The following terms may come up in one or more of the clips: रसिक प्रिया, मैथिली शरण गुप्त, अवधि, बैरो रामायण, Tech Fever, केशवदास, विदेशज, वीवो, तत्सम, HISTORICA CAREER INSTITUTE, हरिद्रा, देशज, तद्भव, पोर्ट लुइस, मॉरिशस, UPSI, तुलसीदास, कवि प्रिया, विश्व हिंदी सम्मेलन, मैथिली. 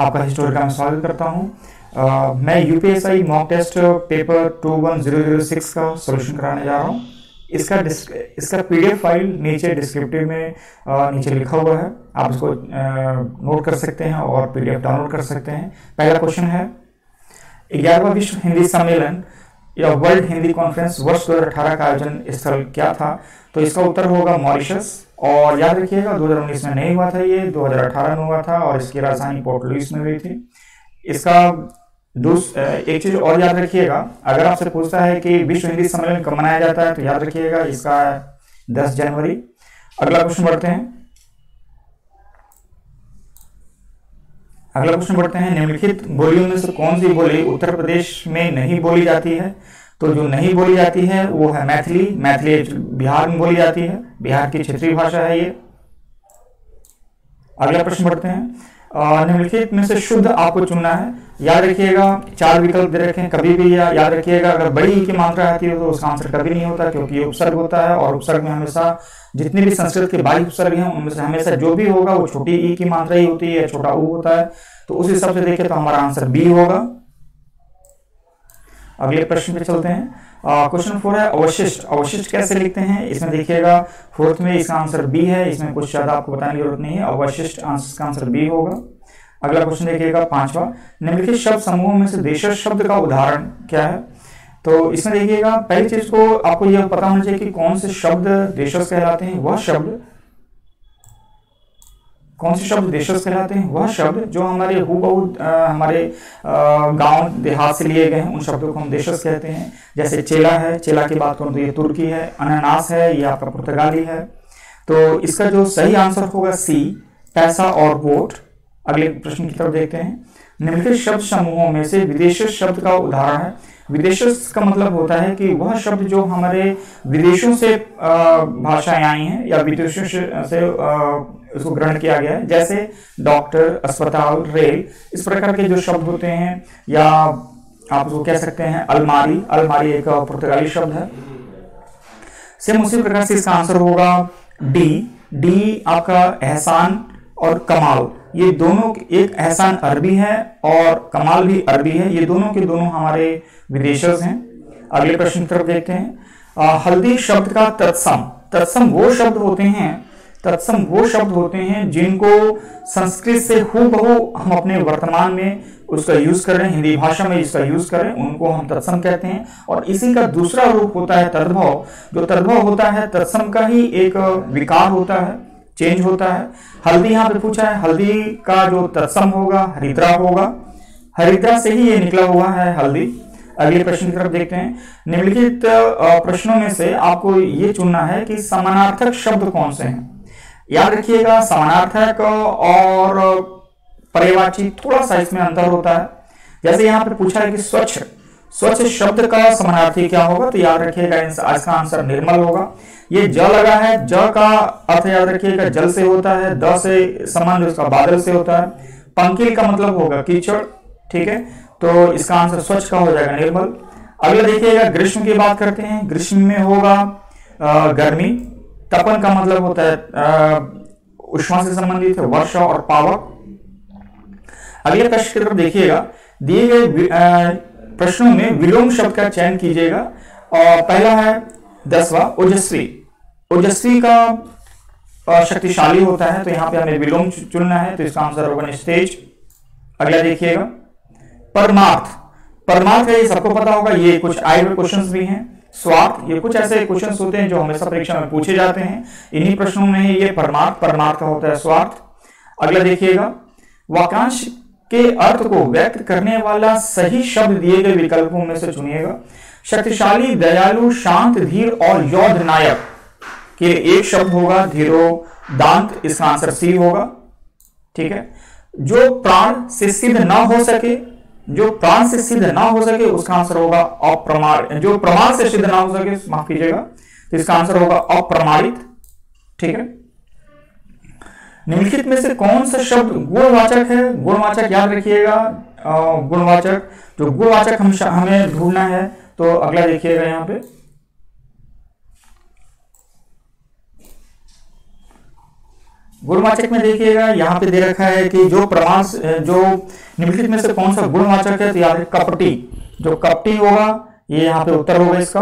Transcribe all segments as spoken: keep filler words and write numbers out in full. आपका हिस्टोरिका में स्वागत करता हूं। मैं UPSI mock test paper two one zero zero six का सोल्यूशन कराने जा रहा हूं। इसका इसका पीडीएफ फाइल नीचे डिस्क्रिप्टिव में आ, नीचे लिखा हुआ है, आप इसको नोट कर सकते हैं और पीडीएफ डाउनलोड कर सकते हैं। पहला क्वेश्चन है, ग्यारहवां विश्व हिंदी सम्मेलन या वर्ल्ड हिंदी कॉन्फ्रेंस वर्ष दो हजार अठारह का आयोजन स्थल क्या था? तो इसका उत्तर होगा मॉरिशस। और याद रखिएगा दो हजार उन्नीस में नहीं हुआ था, ये दो हजार अठारह में हुआ था और इसकी राजधानी पोर्ट लुइस में हुई थी। इसका एक चीज और याद रखिएगा, अगर आपसे पूछता है कि विश्व हिंदी सम्मेलन कब मनाया जाता है, तो याद रखिएगा इसका दस जनवरी। अगला क्वेश्चन बढ़ते हैं अगला क्वेश्चन बढ़ते हैं निम्नलिखित बोलियों में से कौन सी बोली उत्तर प्रदेश में नहीं बोली जाती है? तो जो नहीं बोली जाती है वो है मैथिली। मैथिली बिहार में बोली जाती है, बिहार की क्षेत्रीय भाषा है ये। अगला प्रश्न बढ़ते हैं, निम्नलिखित में से शुद्ध आपको चुनना है। याद रखिएगा चार विकल्प दे रखे हैं, कभी भी या, याद रखिएगा अगर बड़ी ई की मात्रा आती है तो उसका आंसर कभी नहीं होता, क्योंकि ये उपसर्ग होता है और उपसर्ग में हमेशा जितने भी संस्कृत के बाह्य उपसर्ग हैं उनमें से हमेशा जो भी होगा वो छोटी ई की मात्रा ही होती है, छोटा ऊ होता है। तो उस हिसाब से देखें तो हमारा आंसर बी होगा। अगले प्रश्न पे चलते हैं, क्वेश्चन फोर है अवशिष्ट। अवशिष्ट कैसे लिखते हैं? इसमें देखिएगा फोर्थ में इसका आंसर बी है, इसमें कुछ ज्यादा आपको बताने की जरूरत नहीं है, अवशिष्ट इसका आंसर बी होगा। अगला क्वेश्चन देखिएगा पांचवा, निम्नलिखित शब्द समूह में से देशज शब्द का उदाहरण क्या है? तो इसमें देखिएगा पहली चीज को आपको यह पता होना चाहिए कि कौन से शब्द देशज कहलाते हैं, वह शब्द कौन से शब्द देशज कहलाते हैं वह शब्द जो हमारे हूबहू हमारे गांव देहात से लिए गए हैं उन शब्दों को हम देशज कहते हैं। जैसे चेला है, चेला की बात करूँ तो ये तुर्की है, अनानास है ये आपका पुर्तगाली है। तो इसका जो सही आंसर होगा सी, पैसा और वोट। अगले प्रश्न की तरफ देखते हैं, निम्नलिखित शब्द समूहों में से विदेशज शब्द का उदाहरण है। विदेशज का मतलब होता है कि वह शब्द जो हमारे विदेशों से भाषाएं आई हैं या विदेशों से उसको ग्रहण किया गया है। जैसे डॉक्टर, अस्पताल, रेल, इस प्रकार के जो शब्द होते हैं, या आप उसको कह सकते हैं अलमारी। अलमारी एक पुर्तगाली शब्द है। सेम उसी प्रकार से इसका आंसर होगा डी। डी आपका एहसान और कमाल, ये दोनों, एक एहसान अरबी है और कमाल भी अरबी है, ये दोनों के दोनों हमारे विदेशज हैं। अगले प्रश्न की तरफ देखते हैं, हल्दी शब्द का तत्सम। तत्सम वो शब्द होते हैं तत्सम वो शब्द होते हैं जिनको संस्कृत से हूबहू हम अपने वर्तमान में उसका यूज करें, हिंदी भाषा में इसका यूज करें, उनको हम तत्सम कहते हैं। और इसी का दूसरा रूप होता है तद्भव। जो तद्भव होता है तत्सम का ही एक विकार होता है, चेंज होता है। हल्दी यहाँ पे पूछा है, हल्दी का जो तत्सम होगा हरिद्रा होगा, हरिद्रा से ही ये निकला हुआ है हल्दी। अगले प्रश्न की तरफ देखते हैं, निम्नलिखित प्रश्नों में से आपको ये चुनना है कि समानार्थक शब्द कौन से हैं। याद रखिएगा समानार्थक और पर्यायवाची थोड़ा सा इसमें अंतर होता है। जैसे यहाँ पे पूछा है कि स्वच्छ, स्वच्छ शब्द का समानार्थी क्या होगा? तो याद रखिएगा इसका आंसर निर्मल होगा। ये ज लगा है, ज का अर्थ याद रखिएगा जल से होता है, द से समान उसका बादल से होता है, पंकिल का मतलब होगा कीचड़, ठीक है। तो इसका आंसर स्वच्छ का हो जाएगा निर्मल। अगला देखिएगा ग्रीष्म की बात करते हैं, ग्रीष्म में होगा गर्मी। तपन का मतलब होता है उष्मा से संबंधित है, वर्षा और पावक। अगले प्रश्न की तरफ देखिएगा, दिए गए प्रश्नों में विलोम शब्द का चयन कीजिएगा। और पहला है दसवां ओजस्वी। ओजस्वी का शक्तिशाली होता है, तो यहाँ पे हमें विलोम चुनना है, तो इसका आंसर होगा निस्तेज। अगला देखिएगा परमार्थ। परमार्थ ये सबको पता होगा, ये कुछ आए हुए क्वेश्चन भी हैं। स्वार्थ, ये कुछ ऐसे क्वेश्चंस होते हैं जो हमेशा परीक्षा में पूछे जाते हैं, इन्हीं प्रश्नों में ये परमार्थ परमार्थ का होता है स्वार्थ। अगला देखिएगा, वाक्यांश के अर्थ को व्यक्त करने वाला सही शब्द दिए गए विकल्पों में से चुनिएगा। शक्तिशाली, दयालु, शांत, धीर और योद्ध नायक के एक शब्द होगा धीरोदांत, इसका आंसर सी होगा, ठीक है। जो प्राण से सिद्ध न हो सके, जो प्राण से सिद्ध ना हो सके, उसका आंसर होगा अप्रमाण। जो प्रमाण से सिद्ध ना हो सके, माफ कीजिएगा, तो इसका आंसर होगा अप्रमाणित, ठीक है। निम्नलिखित में से कौन सा शब्द गुणवाचक है? गुणवाचक याद रखिएगा, गुणवाचक जो गुणवाचक हम हमें ढूंढना है। तो अगला देखिएगा यहाँ पे, गुणवाचक में देखिएगा, यहाँ पे दे रखा है कि जो प्रमाण जो निम्नलिखित में से कौन सा गुणवाचक है, तो यहाँ पे कपटी, जो कपटी होगा ये यहाँ पे उत्तर होगा इसका।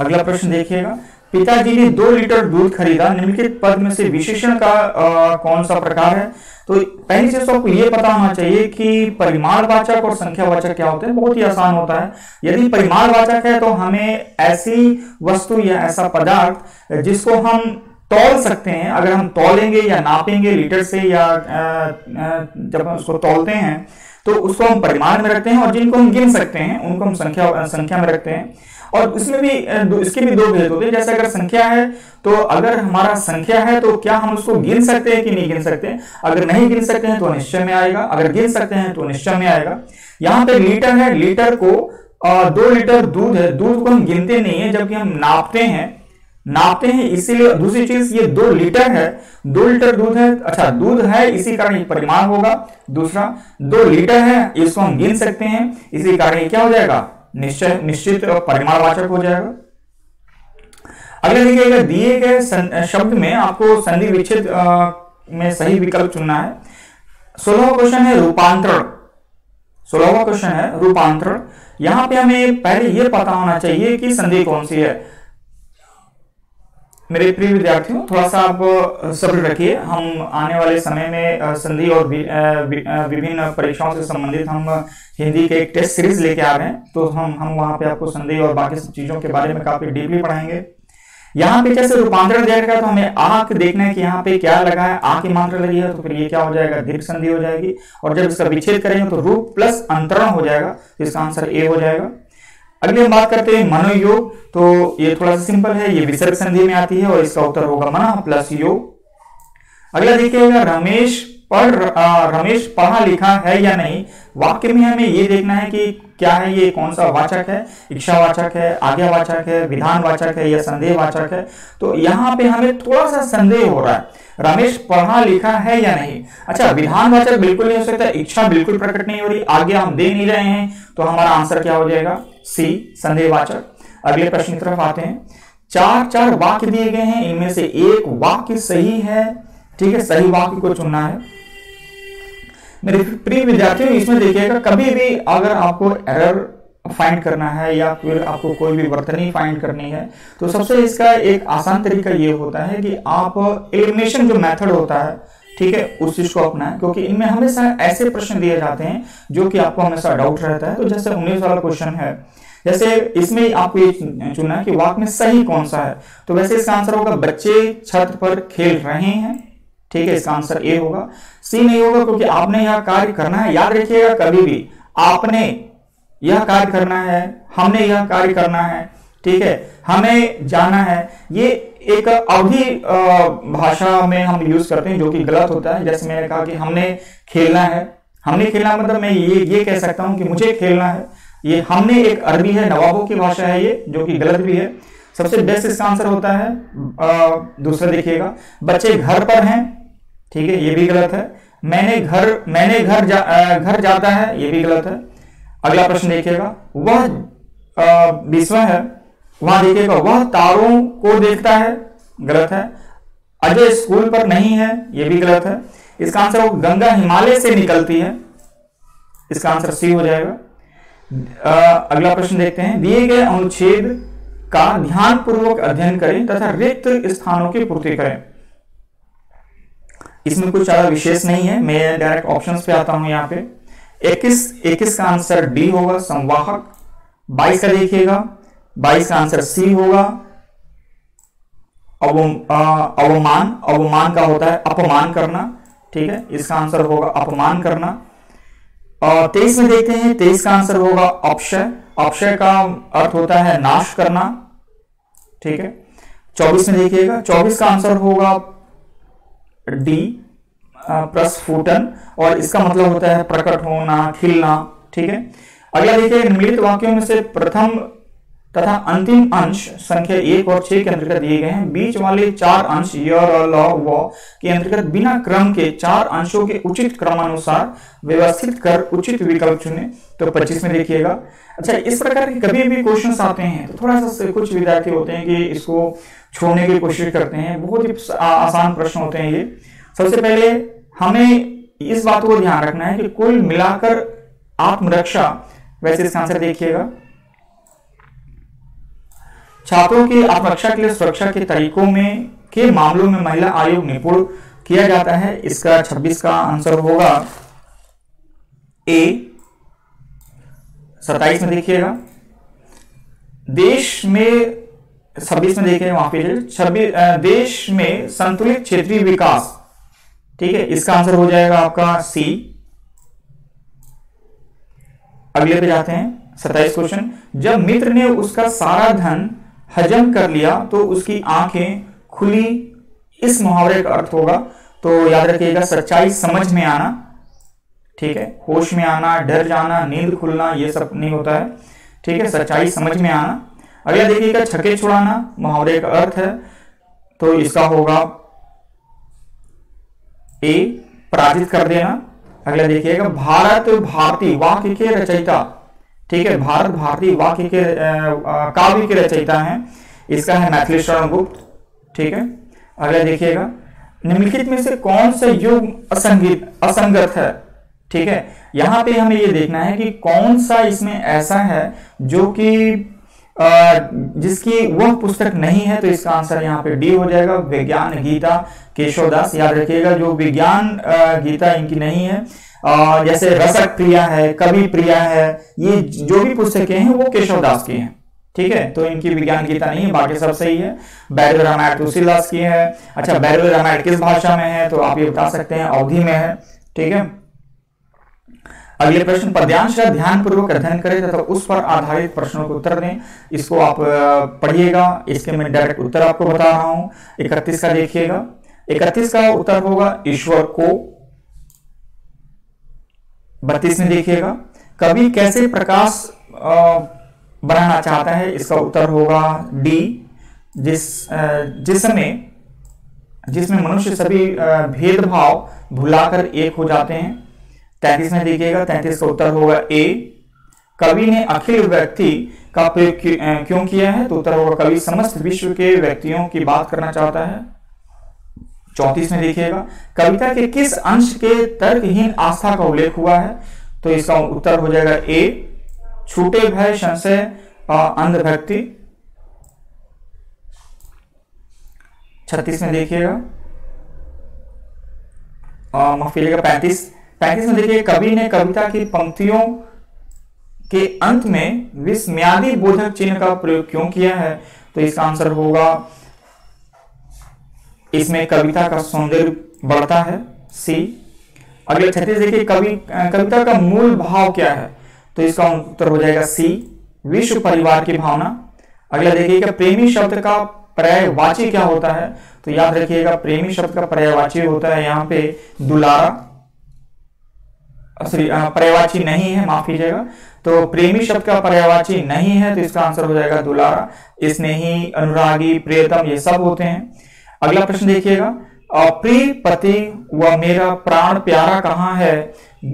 अगला प्रश्न देखिएगा, पिताजी ने दो लीटर दूध खरीदा, निम्नलिखित पद में से विशेषण का आ, कौन सा प्रकार है। तो पहली चीज तो आपको ये पता होना चाहिए कि परिमाणवाचक और संख्यावाचक क्या होते हैं, बहुत ही आसान होता है। यदि परिमाणवाचक है तो हमें ऐसी वस्तु या ऐसा पदार्थ जिसको हम तौल सकते हैं, अगर हम तौलेंगे या नापेंगे लीटर से या जब हम उसको तौलते हैं तो उसको हम परिमाण में रखते हैं, और जिनको हम गिन सकते हैं उनको हम संख्या संख्या में रखते हैं। और इसमें भी इसके भी दो भेद होते हैं, जैसे अगर संख्या है तो अगर हमारा संख्या है तो क्या हम उसको गिन सकते हैं कि नहीं गिन सकते, अगर नहीं गिन सकते हैं तो अनिश्चय में आएगा, अगर गिन सकते हैं तो निश्चय में आएगा। यहाँ पे लीटर है, लीटर को दो लीटर दूध है, दूध को हम गिनते नहीं है जबकि हम नापते हैं नापते हैं इसीलिए। दूसरी चीज ये दो लीटर है, दो लीटर दूध है, अच्छा दूध है इसी कारण ये परिमाण होगा। दूसरा दो लीटर है इसको हम गिन सकते हैं इसी कारण ये क्या हो जाएगा, निश्चय निश्चित परिमाणवाचक हो जाएगा। अगला देखिएगा, दिए गए शब्द में आपको संधि विच्छेद में सही विकल्प चुनना है। सोलहवां क्वेश्चन है रूपांतरण, सोलहवां क्वेश्चन है रूपांतरण। यहां पे हमें पहले यह पता होना चाहिए कि संधि कौन सी है। मेरे प्रिय विद्यार्थियों, थोड़ा सा आप सब्र रखिए, हम आने वाले समय में संधि और विभिन्न परीक्षाओं से संबंधित हम हिंदी के एक टेस्ट सीरीज लेके आ रहे हैं, तो हम हम वहां पे आपको संधि और बाकी सब चीजों के बारे में काफी डीपली पढ़ाएंगे। यहाँ पे जैसे रूपांतरण दिया गया तो हमें आ के देखना है कि यहाँ पे क्या लगा है, आ की मात्रा लगी है तो फिर ये क्या हो जाएगा, दीर्घ संधि हो जाएगी। और जब इसका विच्छेद करेंगे तो रूप प्लस अंतरण हो जाएगा, इसका आंसर ए हो जाएगा। अगले हम बात करते हैं मनोयोग, तो ये थोड़ा सा सिंपल है, ये विसर्ग संधि में आती है और इसका उत्तर होगा मना प्लस योग। अगला देखिएगा, रमेश पढ़ रमेश पढ़ा लिखा है या नहीं, वाक्य में हमें ये देखना है कि क्या है, ये कौन सा वाचक है, इच्छावाचक है, आज्ञावाचक है, विधानवाचक है या संदेहवाचक है। तो यहाँ पे हमें थोड़ा सा संदेह हो रहा है, रमेश पढ़ा लिखा है या नहीं। अच्छा, विधानवाचक बिल्कुल नहीं हो सकता, इच्छा बिल्कुल प्रकट नहीं हो रही, आगे हम दे नहीं रहे हैं, तो हमारा आंसर क्या हो जाएगा, सी संदेहवाचक। अगले प्रश्न की तरफ आते हैं। चार चार वाक्य दिए गए हैं, इनमें से एक वाक्य सही है, ठीक है, सही वाक्य को चुनना है। मेरे प्रिय विद्यार्थियों, इसमें देखिएगा, कभी भी अगर आपको एरर फाइंड करना है या फिर आपको कोई भी वर्तनी फाइंड करनी है, तो सबसे इसका एक आसान तरीका ये होता है कि आप एलिमिनेशन जो मेथड होता है, ठीक है, उस चीज को अपनाएं, क्योंकि इनमें हमेशा ऐसे प्रश्न दिए जाते हैं जो कि आपको हमेशा डाउट रहता है। तो जैसे उन्नीस वाला क्वेश्चन है, जैसे इसमें आपको ये चुनना है कि वाक्य में सही कौन सा है, तो वैसे इसका आंसर होगा बच्चे छत पर खेल रहे हैं, ठीक है, इसका आंसर ए होगा। सी नहीं होगा क्योंकि आपने यह कार्य करना है, याद रखिएगा, कभी भी आपने यह कार्य करना है, हमने यह कार्य करना है, ठीक है, हमें जाना है, ये एक अवधि भाषा में हम यूज करते हैं जो कि गलत होता है। जैसे मैंने कहा कि हमने खेलना है, हमने खेलना मतलब मैं ये ये कह सकता हूं कि मुझे खेलना है, ये हमने एक अरबी है, नवाबों की भाषा है ये, जो कि गलत भी है। सबसे बेस्ट इसका आंसर होता है आ, दूसरा देखिएगा, बच्चे घर पर हैं, ठीक है, ये भी गलत है। मैंने घर मैंने घर जा, घर जाता है, ये भी गलत है। अगला प्रश्न देखिएगा, वह बीसवा है, वहां देखिएगा वह तारों को देखता है, गलत है। अजय स्कूल पर नहीं है, ये भी गलत है। इसका आंसर गंगा हिमालय से निकलती है, इसका आंसर सी हो जाएगा। आ, अगला प्रश्न देखते हैं, दिए गए अनुच्छेद का ध्यान पूर्वक अध्ययन करें तथा रिक्त स्थानों की पूर्ति करें। इसमें कुछ ज्यादा विशेष नहीं है, मैं डायरेक्ट ऑप्शंस पे आता हूं। यहाँ पे इक्कीस इक्कीस का आंसर डी होगा, संवाहक। बाईस का देखिएगा, बाईस का आंसर सी होगा, अवमान, अवमान का होता है अपमान करना, ठीक है, इसका आंसर होगा अपमान करना। और तेईस में देखते हैं, तेईस का आंसर होगा अपशय, अपशय का अर्थ होता है नाश करना, ठीक है। चौबीस में देखिएगा, चौबीस का आंसर होगा डी, प्रस्फुटन, और इसका मतलब होता है प्रकट होना, खिलना, ठीक है। अगला देखिए, निम्नलिखित वाक्यों में से प्रथम तथा अंतिम अंश संख्या एक और छह के अंतर्गत दिए गए हैं, बीच वाले चार अंश य र ल व के अंतर्गत बिना क्रम के चार अंशों के उचित क्रमानुसार व्यवस्थित कर उचित विकल्प चुने। तो पच्चीस में देखिएगा, अच्छा, इस प्रकार के कभी भी क्वेश्चंस आते हैं तो थोड़ा सा कुछ विद्यार्थी होते हैं कि इसको छोड़ने की कोशिश करते हैं, बहुत ही आसान प्रश्न होते हैं ये। सबसे पहले हमें इस बात को ध्यान रखना है कि कुल मिलाकर आत्मरक्षा, वैसे इसका आंसर देखिएगा, छात्रों की आत्मरक्षा के लिए सुरक्षा के तरीकों में के मामलों में महिला आयोग निपुण किया जाता है। इसका छब्बीस का आंसर होगा ए। सत्ताईस में देखिएगा, देश में छब्बीस में देखिए वहां पे छब्बीस देश में संतुलित क्षेत्रीय विकास, ठीक है, इसका आंसर हो जाएगा आपका सी। अगले पे जाते हैं, सत्ताईस क्वेश्चन, जब मित्र ने उसका सारा धन हजम कर लिया तो उसकी आंखें खुली, इस मुहावरे का अर्थ होगा। तो याद रखिएगा, सच्चाई समझ में आना, ठीक है, होश में आना, डर जाना, नींद खुलना, ये सब नहीं होता है, ठीक है, सच्चाई समझ में आना। अगला देखिएगा, छक्के छुड़ाना मुहावरे का अर्थ है, तो इसका होगा ए, पराजित कर देना। अगला देखिएगा, भारत भारती वाक्य के रचयिता, ठीक है, भारत भारती वाक्य के काव्य के रचयिता है, इसका है मैथिली शरण गुप्त, ठीक है। अगला देखिएगा, निम्नलिखित में से कौन सा युग असंगत असंगत है, ठीक है, यहाँ पे हमें ये देखना है कि कौन सा इसमें ऐसा है जो कि जिसकी वह पुस्तक नहीं है, तो इसका आंसर यहाँ पे डी हो जाएगा, विज्ञान गीता केशवदास। याद रखिएगा, जो विज्ञान गीता इनकी नहीं है, आ, जैसे रसिक प्रिया है, कवि प्रिया है, ये जो भी पुस्तकें हैं वो केशवदास की हैं, ठीक है, तो इनकी विज्ञान गीता नहीं है, बाकी सब सही है। बैरो रामायण तुलसीदास की है। अच्छा, बैरो रामायण किस भाषा में है, तो आप ये बता सकते हैं अवधि में है, ठीक है। अगले प्रश्न, पद्यांश का ध्यानपूर्वक अध्ययन करें तथा तो उस पर आधारित प्रश्नों को उत्तर दें, इसको आप पढ़िएगा, इसके मैं डायरेक्ट उत्तर आपको बता रहा हूं। इकतीस का देखिएगा, इकतीस का उत्तर होगा ईश्वर को। बत्तीस में देखिएगा, कवि कैसे प्रकाश बढ़ाना चाहता है, इसका उत्तर होगा डी, जिस जिसमें जिसमें मनुष्य सभी भेदभाव भुलाकर एक हो जाते हैं। तैंतीस में देखिएगा, तैंतीस का उत्तर होगा ए, कवि ने अखिल व्यक्ति का प्रयोग क्यों किया है, तो उत्तर होगा कवि समस्त विश्व के व्यक्तियों की बात करना चाहता है। चौंतीस में देखिएगा, कविता के किस अंश के तर्कहीन आस्था का उल्लेख हुआ है, तो इसका उत्तर हो जाएगा ए, छूटे भय संशय अंधभक्ति। छत्तीस में देखिएगा, माफिएगा पैंतीस पैंतीस में देखिए, कवि ने कविता की पंक्तियों के अंत में विस्मयादि बोधक चिन्ह का प्रयोग क्यों किया है, तो इसका आंसर होगा, इसमें कविता का सौंदर्य बढ़ता है, सी। अगले छत्तीस देखिए, कवि कविता का मूल भाव क्या है, तो इसका उत्तर हो जाएगा सी, विश्व परिवार की भावना। अगला देखिएगा, प्रेमी शब्द का पर्यायवाची क्या होता है, तो याद रखिएगा, प्रेमी शब्द का पर्यायवाची होता है यहाँ पे दुलारा, पर्यायवाची नहीं है, माफ कीजिएगा, तो प्रेमी शब्द का पर्यायवाची नहीं है, तो इसका आंसर हो जाएगा दुलारा, स्नेही, अनुरागी, प्रियतम, ये सब होते हैं। अगला प्रश्न देखिएगा, प्रिय पति व मेरा प्राण प्यारा कहाँ है,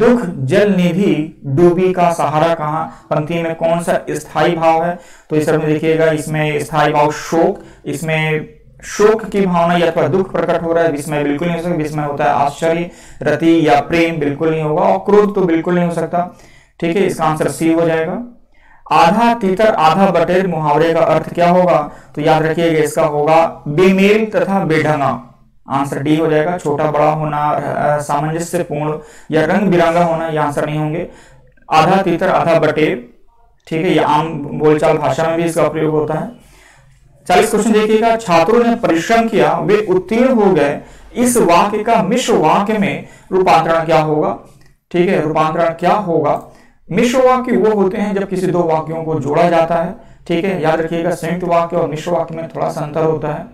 दुख जल निधि डूबी का सहारा कहाँ, पंक्ति में कौन सा स्थायी भाव है, तो इस तरह में देखिएगा, इसमें स्थायी भाव शोक, इसमें शोक की भावना या तो दुख प्रकट हो रहा है, विस्मय बिल्कुल नहीं हो सकता, विस्मय होता है आश्चर्य, रति या प्रेम बिल्कुल नहीं होगा, और क्रोध तो बिल्कुल नहीं हो सकता, ठीक है, इसका आंसर सी हो जाएगा। आधा तीतर आधा बटेर मुहावरे का अर्थ क्या होगा, तो याद रखिएगा, इसका होगा बेमेल तथा बेढंगा, आंसर डी हो जाएगा। छोटा बड़ा होना, सामंजस्यपूर्ण या रंग बिरंगा होना, ये आंसर नहीं होंगे। आधा तीतर आधा बटेर, ठीक है, ये आम बोलचाल भाषा में भी इसका प्रयोग होता है। चालीस क्वेश्चन देखिएगा, छात्रों ने परिश्रम किया वे उत्तीर्ण हो गए, इस वाक्य का मिश्र वाक्य में रूपांतरण क्या होगा, ठीक है, रूपांतरण क्या होगा। मिश्र वाक्य वो होते हैं जब किसी दो वाक्यों को जोड़ा जाता है, ठीक है, याद रखिएगा, संयुक्त वाक्य और मिश्र वाक्य में थोड़ा सा अंतर होता है।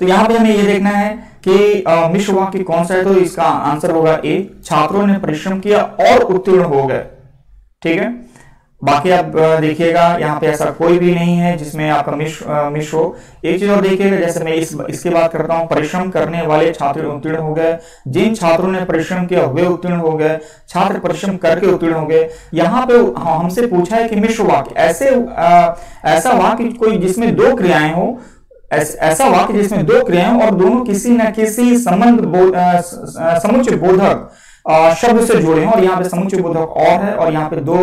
तो यहाँ पे हमें ये देखना है कि मिश्र वाक्य कौन सा है, तो इसका आंसर होगा ए, छात्रों ने परिश्रम किया और उत्तीर्ण हो गए, ठीक है। बाकी आप देखिएगा यहाँ पे ऐसा कोई भी नहीं है जिसमें आपका मिश मिश हो। एक चीज और देखिएगा, जैसे मैं इस इसके बात करता हूँ, परिश्रम करने वाले छात्र उत्तीर्ण हो गए, जिन छात्रों ने परिश्रम किया हुए उत्तीर्ण हो गए, छात्र परिश्रम करके उत्तीर्ण हो गए। यहाँ पे हमसे पूछा है कि मिश्र वाक्य, ऐसे आ, ऐसा वाक्य कोई जिसमें दो क्रियाएं हो, ऐस, ऐसा वाक्य जिसमें दो क्रियाएं और दोनों किसी न किसी संबंध बो, समुच्चय बोधक शब्द से जोड़े हैं। और यहाँ पे समुच्चय बोधक और है और यहाँ पे दो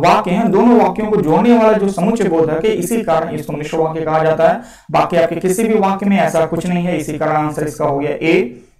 वाक्य हैं, दोनों वाक्यों को जोड़ने वाला जो समुच्चय बोधक है, इसी कारण इसको मिश्र वाक्य कहा जाता है। बाकी आपके किसी भी वाक्य में ऐसा कुछ नहीं है, इसी कारण आंसर इसका हो गया ए।